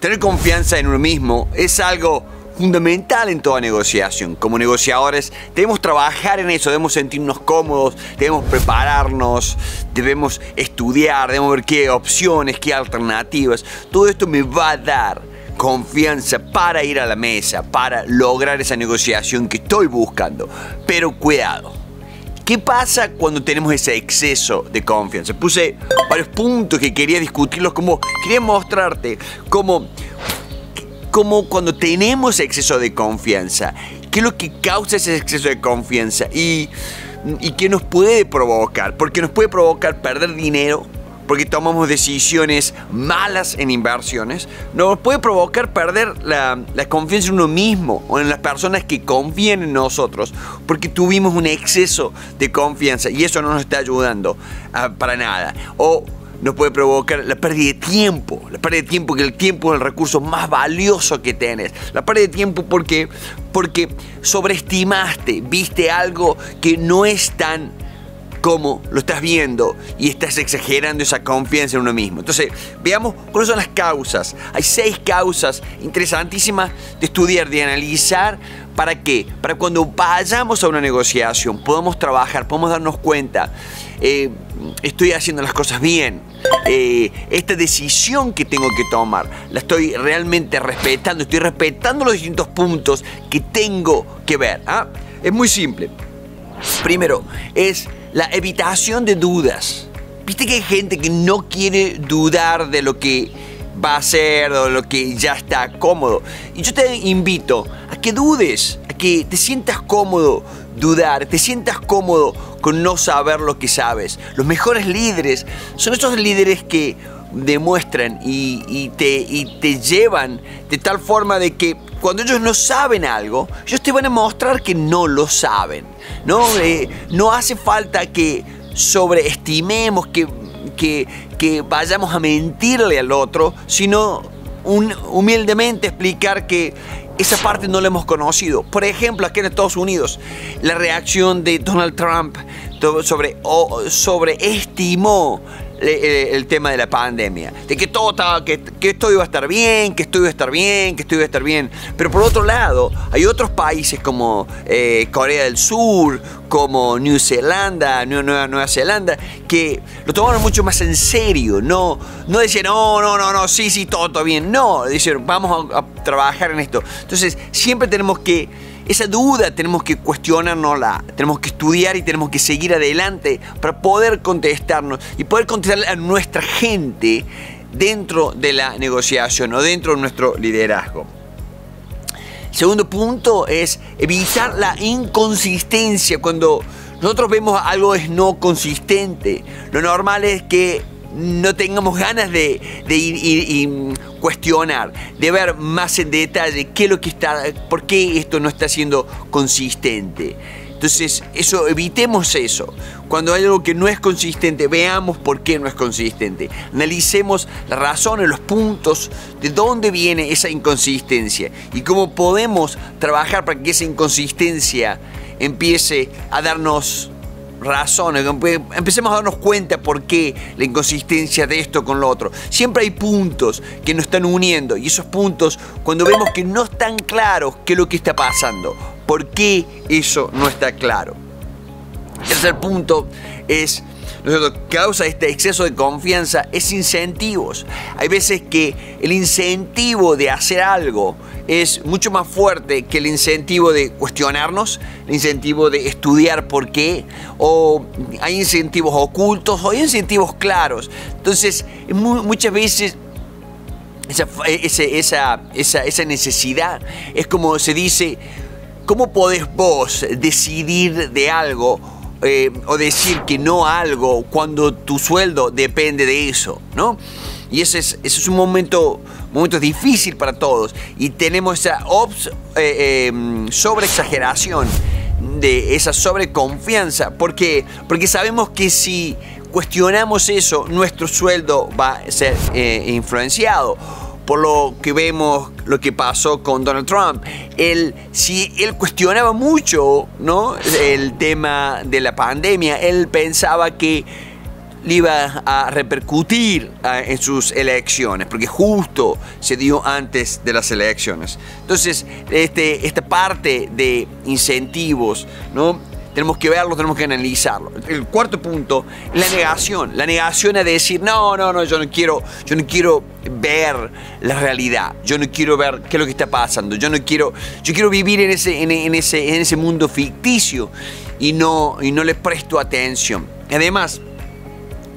Tener confianza en uno mismo es algo fundamental en toda negociación. Como negociadores debemos trabajar en eso, debemos sentirnos cómodos, debemos prepararnos, debemos estudiar, debemos ver qué opciones, qué alternativas. Todo esto me va a dar confianza para ir a la mesa, para lograr esa negociación que estoy buscando. Pero cuidado, ¿qué pasa cuando tenemos ese exceso de confianza? Puse varios puntos que quería discutirlos, como quería mostrarte como cuando tenemos exceso de confianza, qué es lo que causa ese exceso de confianza y qué nos puede provocar, porque nos puede provocar perder dinero, porque tomamos decisiones malas en inversiones, nos puede provocar perder la confianza en uno mismo o en las personas que confían en nosotros, porque tuvimos un exceso de confianza y eso no nos está ayudando para nada. O nos puede provocar la pérdida de tiempo, que el tiempo es el recurso más valioso que tenés. La pérdida de tiempo porque sobreestimaste, viste algo que no es tan como lo estás viendo y estás exagerando esa confianza en uno mismo. Entonces, veamos cuáles son las causas. Hay 6 causas interesantísimas de estudiar, de analizar. ¿Para qué? Para cuando vayamos a una negociación, podamos trabajar, podemos darnos cuenta. Estoy haciendo las cosas bien, esta decisión que tengo que tomar, la estoy realmente respetando, estoy respetando los distintos puntos que tengo que ver. ¿Ah? Es muy simple. Primero, es la evitación de dudas. Viste que hay gente que no quiere dudar de lo que va a hacer o lo que ya está cómodo. Y yo te invito a que dudes, a que te sientas cómodo dudar, te sientas cómodo con no saber lo que sabes. Los mejores líderes son esos líderes que demuestran y te llevan de tal forma de que cuando ellos no saben algo, ellos te van a mostrar que no lo saben. No hace falta que sobreestimemos, que vayamos a mentirle al otro, sino humildemente explicar que esa parte no la hemos conocido. Por ejemplo, aquí en Estados Unidos, la reacción de Donald Trump sobreestimó el tema de la pandemia, de que todo estaba, que esto iba a estar bien, que esto iba a estar bien, que esto iba a estar bien. Pero por otro lado, hay otros países como Corea del Sur, como Nueva Zelanda, que lo tomaron mucho más en serio. No decían, no, sí, todo bien. No, dicen, vamos a trabajar en esto. Entonces, siempre esa duda tenemos que cuestionarnosla, tenemos que estudiar y tenemos que seguir adelante para poder contestarnos y poder contestarle a nuestra gente dentro de la negociación o dentro de nuestro liderazgo. El segundo punto es evitar la inconsistencia. Cuando nosotros vemos algo es no consistente, lo normal es que no tengamos ganas de ir y cuestionar, de ver más en detalle qué es lo que está, por qué esto no está siendo consistente. Entonces, evitemos eso. Cuando hay algo que no es consistente, veamos por qué no es consistente. Analicemos las razones, los puntos, de dónde viene esa inconsistencia y cómo podemos trabajar para que esa inconsistencia empiece a darnos razones, empecemos a darnos cuenta por qué la inconsistencia de esto con lo otro. Siempre hay puntos que nos están uniendo y esos puntos, cuando vemos que no están claros qué es lo que está pasando, por qué eso no está claro. El tercer punto es, lo que causa este exceso de confianza es incentivos. Hay veces que el incentivo de hacer algo es mucho más fuerte que el incentivo de cuestionarnos, el incentivo de estudiar por qué, o hay incentivos ocultos, o hay incentivos claros. Entonces, muchas veces esa necesidad es como se dice, ¿cómo podés vos decidir de algo? O decir que no a algo cuando tu sueldo depende de eso, ¿no? Y ese es un momento difícil para todos y tenemos esa sobreexageración, de esa sobreconfianza, porque sabemos que si cuestionamos eso, nuestro sueldo va a ser influenciado. Por lo que vemos, lo que pasó con Donald Trump, si él cuestionaba mucho, ¿no?, el tema de la pandemia, él pensaba que le iba a repercutir en sus elecciones, porque justo se dio antes de las elecciones. Entonces, esta parte de incentivos, ¿no?, tenemos que verlo, tenemos que analizarlo. El cuarto punto, la negación. La negación a decir, no, yo no quiero ver la realidad. Yo no quiero ver qué es lo que está pasando. Yo quiero vivir en ese mundo ficticio y no le presto atención. Además,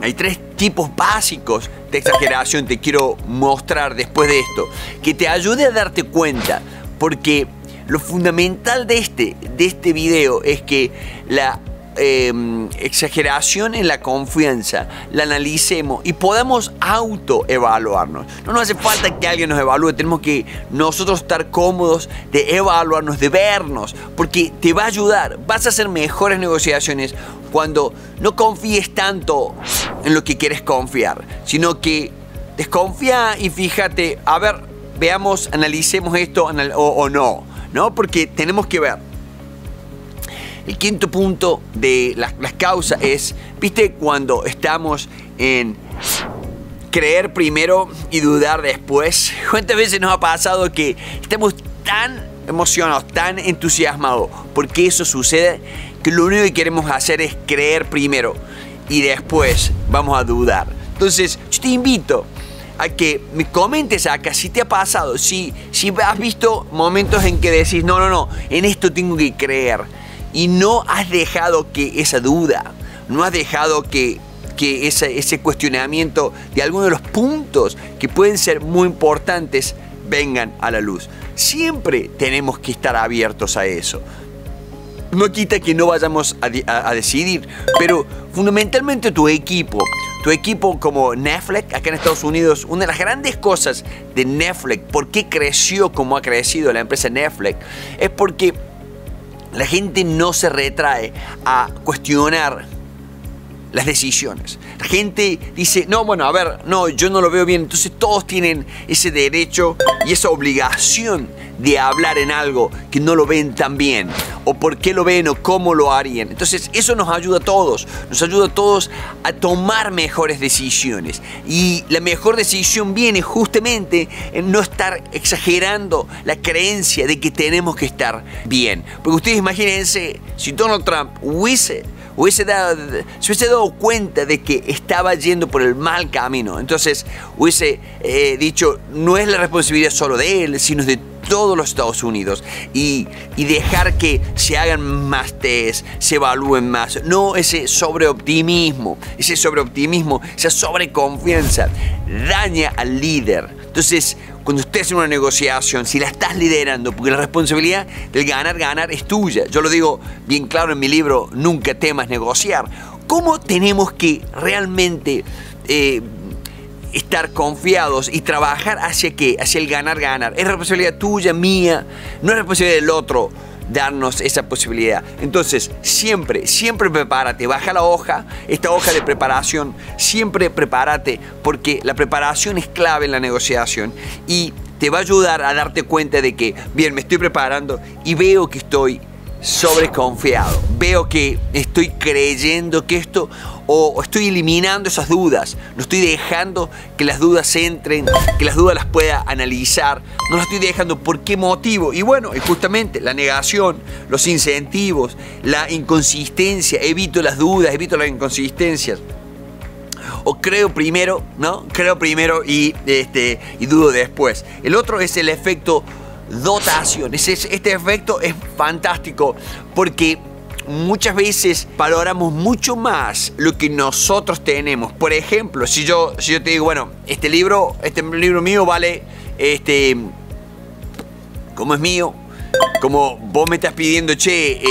hay tres tipos básicos de exageración que te quiero mostrar después de esto, que te ayude a darte cuenta, porque lo fundamental de este video es que la exageración en la confianza la analicemos y podamos autoevaluarnos. No nos hace falta que alguien nos evalúe, tenemos que nosotros estar cómodos de evaluarnos, de vernos, porque te va a ayudar. Vas a hacer mejores negociaciones cuando no confíes tanto en lo que quieres confiar, sino que desconfía y fíjate, a ver, veamos, analicemos esto o no, ¿no? Porque tenemos que ver. El quinto punto de las causas es, ¿viste cuando estamos en creer primero y dudar después? ¿Cuántas veces nos ha pasado que estamos tan emocionados, tan entusiasmados porque eso sucede, que lo único que queremos hacer es creer primero y después vamos a dudar? Entonces, yo te invito a que me comentes acá si te ha pasado, si has visto momentos en que decís, no, en esto tengo que creer, y no has dejado que esa duda, no has dejado que ese cuestionamiento de alguno de los puntos que pueden ser muy importantes vengan a la luz. Siempre tenemos que estar abiertos a eso. No quita que no vayamos a decidir, pero fundamentalmente tu equipo como Netflix, acá en Estados Unidos, una de las grandes cosas de Netflix, por qué creció como ha crecido la empresa Netflix, es porque la gente no se retrae a cuestionar las decisiones. La gente dice, yo no lo veo bien. Entonces todos tienen ese derecho y esa obligación de hablar en algo que no lo ven tan bien, o por qué lo ven, o cómo lo harían. Entonces eso nos ayuda a todos a tomar mejores decisiones, y la mejor decisión viene justamente en no estar exagerando la creencia de que tenemos que estar bien. Porque ustedes imagínense, si Donald Trump se hubiese dado cuenta de que estaba yendo por el mal camino, entonces hubiese dicho, no es la responsabilidad solo de él, sino de todos los Estados Unidos, y dejar que se hagan más test, se evalúen más. No ese sobreoptimismo, esa sobreconfianza daña al líder. Entonces, cuando estés en una negociación, si la estás liderando, porque la responsabilidad del ganar es tuya. Yo lo digo bien claro en mi libro, Nunca Temas Negociar. ¿Cómo tenemos que realmente estar confiados y trabajar hacia qué? Hacia el ganar. Es responsabilidad tuya, mía, no es responsabilidad del otro darnos esa posibilidad. Entonces, siempre prepárate, baja la hoja, esta hoja de preparación, siempre prepárate, porque la preparación es clave en la negociación y te va a ayudar a darte cuenta de que, bien, me estoy preparando y veo que estoy sobreconfiado, veo que estoy creyendo que esto, o estoy eliminando esas dudas, no estoy dejando que las dudas entren, que las dudas las pueda analizar, no las estoy dejando. ¿Por qué motivo? Y bueno, justamente la negación, los incentivos, la inconsistencia, evito las dudas, evito las inconsistencias, o creo primero, ¿no? Creo primero y dudo después. El otro es el efecto dotación. Este efecto es fantástico porque muchas veces valoramos mucho más lo que nosotros tenemos. Por ejemplo, si yo te digo, bueno, este libro mío vale, como es mío, como vos me estás pidiendo, che,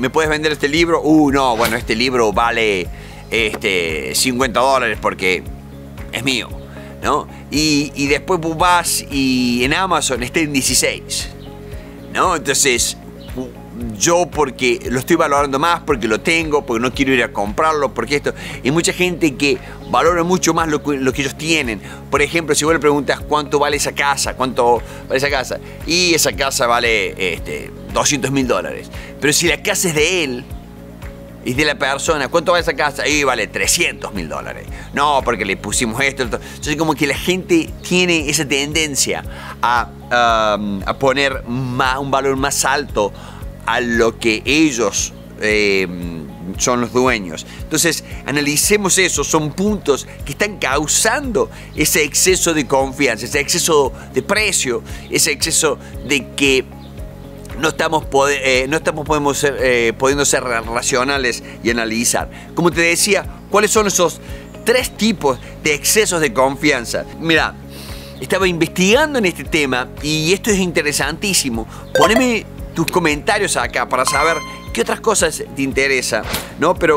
¿me puedes vender este libro? No, bueno, este libro vale $50 porque es mío, ¿no? Y después vos vas y en Amazon está en 16, ¿no? Entonces, yo porque lo estoy valorando más, porque lo tengo, porque no quiero ir a comprarlo, porque esto. Y mucha gente que valora mucho más lo que ellos tienen. Por ejemplo, si vos le preguntas cuánto vale esa casa, y esa casa vale $200.000. Pero si la casa es de él, Y de la persona, ¿cuánto vale esa casa? Y vale $300.000. No, porque le pusimos esto. Entonces como que la gente tiene esa tendencia a poner más, un valor más alto a lo que ellos son los dueños. Entonces analicemos eso, son puntos que están causando ese exceso de confianza, ese exceso de precio, ese exceso de que no estamos pudiendo ser racionales y analizar. Como te decía, ¿cuáles son esos tres tipos de excesos de confianza? Mira, estaba investigando en este tema y esto es interesantísimo. Poneme tus comentarios acá para saber qué otras cosas te interesan, ¿no? Pero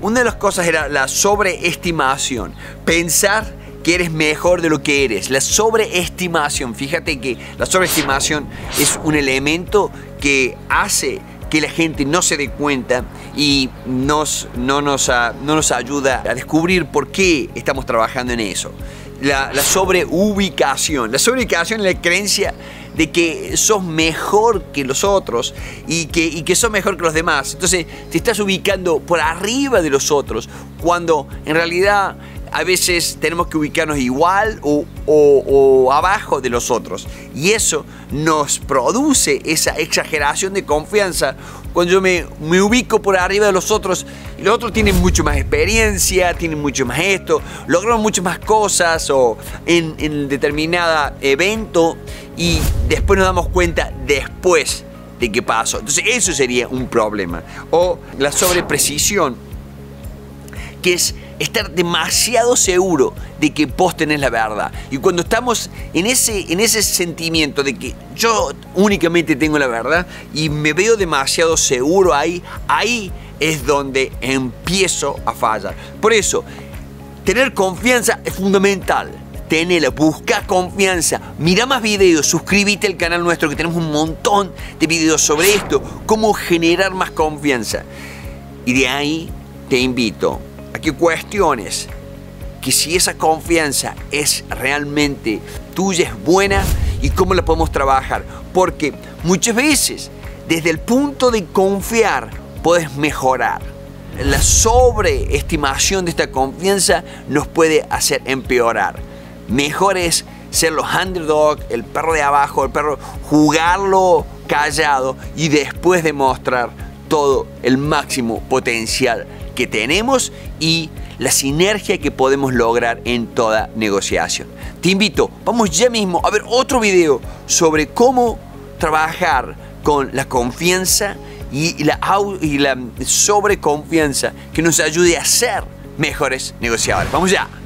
una de las cosas era la sobreestimación. Pensar que eres mejor de lo que eres, la sobreestimación. Fíjate que la sobreestimación es un elemento que hace que la gente no se dé cuenta y no nos ayuda a descubrir por qué estamos trabajando en eso. La sobreubicación. La sobreubicación es la creencia de que sos mejor que los otros y que sos mejor que los demás. Entonces te estás ubicando por arriba de los otros cuando en realidad a veces tenemos que ubicarnos igual o abajo de los otros. Y eso nos produce esa exageración de confianza. Cuando yo me ubico por arriba de los otros, y los otros tienen mucho más experiencia, tienen mucho más esto, lograron muchas más cosas o en determinado evento, y después nos damos cuenta después de qué pasó. Entonces eso sería un problema. O la sobreprecisión, que es estar demasiado seguro de que vos tenés la verdad. Y cuando estamos en ese sentimiento de que yo únicamente tengo la verdad y me veo demasiado seguro ahí es donde empiezo a fallar. Por eso, tener confianza es fundamental. Tenela, busca confianza, mira más videos, suscríbete al canal nuestro que tenemos un montón de videos sobre esto, cómo generar más confianza. Y de ahí te invito a que cuestiones que si esa confianza es realmente tuya, es buena y cómo la podemos trabajar. Porque muchas veces, desde el punto de confiar, puedes mejorar. La sobreestimación de esta confianza nos puede hacer empeorar. Mejor es ser los underdog, el perro de abajo, el perro, jugarlo callado y después demostrar todo el máximo potencial que tenemos y la sinergia que podemos lograr en toda negociación. Te invito, vamos ya mismo a ver otro video sobre cómo trabajar con la confianza y la sobreconfianza que nos ayude a ser mejores negociadores. Vamos ya.